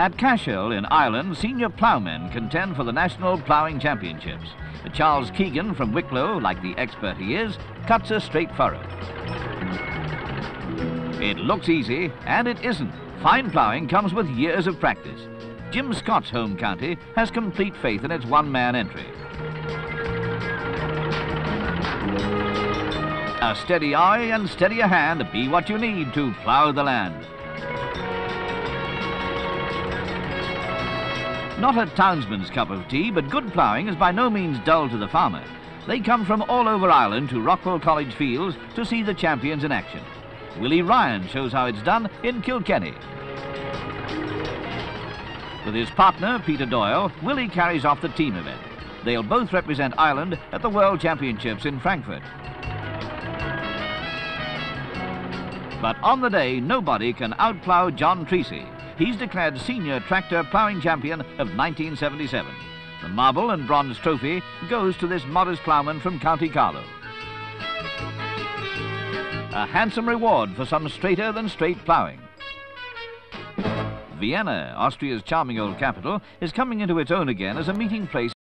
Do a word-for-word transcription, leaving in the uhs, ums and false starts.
At Cashel in Ireland, senior ploughmen contend for the National Ploughing Championships. But Charles Keegan from Wicklow, like the expert he is, cuts a straight furrow. It looks easy, and it isn't. Fine ploughing comes with years of practice. Jim Scott's home county has complete faith in its one-man entry. A steady eye and steadier hand be what you need to plough the land. Not a townsman's cup of tea, but good ploughing is by no means dull to the farmer. They come from all over Ireland to Rockwell College Fields to see the champions in action. Willie Ryan shows how it's done in Kilkenny. With his partner, Peter Doyle, Willie carries off the team event. They'll both represent Ireland at the World Championships in Frankfurt. But on the day, nobody can outplough John Treacy. He's declared senior tractor ploughing champion of nineteen seventy-seven. The marble and bronze trophy goes to this modest ploughman from County Carlow. A handsome reward for some straighter than straight ploughing. Vienna, Austria's charming old capital, is coming into its own again as a meeting place